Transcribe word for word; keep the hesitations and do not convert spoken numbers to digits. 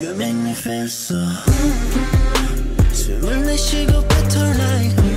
You make me feel so. So when they should go better like